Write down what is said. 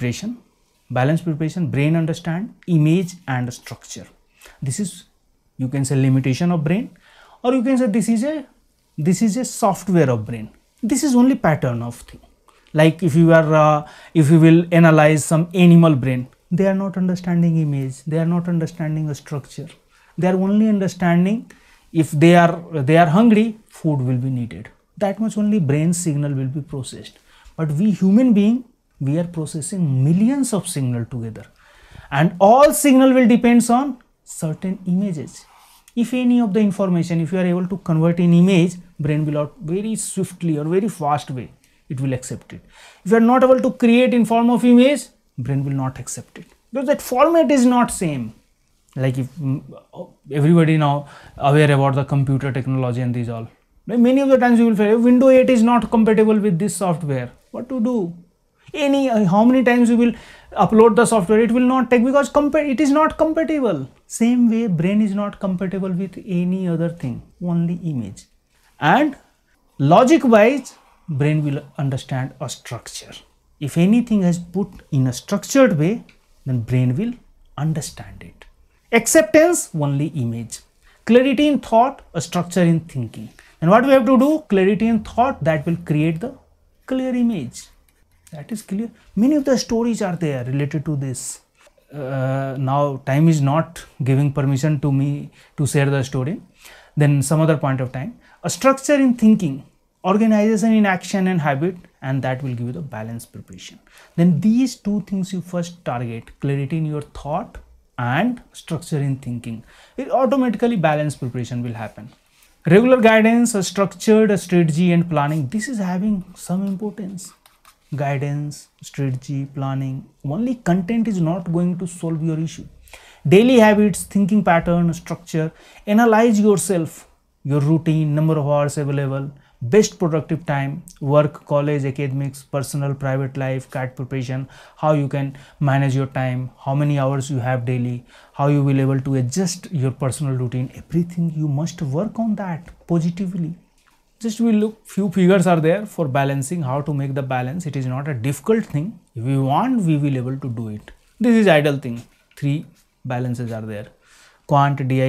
preparation, balance preparation, brain understand, image and structure. This is, you can say, limitation of brain, or you can say this is a software of brain. This is only pattern of thing. Like if you will analyze some animal brain, they are not understanding image, they are not understanding a structure. They are only understanding if they are hungry, food will be needed. That much only brain signal will be processed. But we human being, we are processing millions of signal together, and all signal will depends on certain images. If any of the information, if you are able to convert in image, brain will act very swiftly or very fast way, it will accept it. If you are not able to create in form of image, brain will not accept it, because that format is not same. Like if everybody now aware about the computer technology and these all, many of the times you will say Windows 8 is not compatible with this software. What to do? How many times you will upload the software, it will not take, because it is not compatible. Same way, brain is not compatible with any other thing, only image. And logic wise, brain will understand a structure. If anything is put in a structured way, then brain will understand it. Acceptance, only image. Clarity in thought, a structure in thinking. And what we have to do? Clarity in thought, that will create the clear image. That is clear. Many of the stories are there related to this. Now time is not giving permission to me to share the story. Then some other point of time. A structure in thinking, organization in action and habit, and that will give you the balanced preparation. Then these two things you first target: clarity in your thought and structure in thinking. It automatically balanced preparation will happen. Regular guidance, a structured strategy and planning. This is having some importance. Guidance, strategy, planning, only content is not going to solve your issue. Daily habits, thinking pattern, structure, analyze yourself, your routine, number of hours available, best productive time, work, college, academics, personal, private life, CAT preparation, how you can manage your time, how many hours you have daily, how you will able to adjust your personal routine, everything you must work on that positively. Just we look, few figures are there for balancing, how to make the balance. It is not a difficult thing. If we want, we will able to do it. This is ideal thing. Three balances are there. Quant, DI.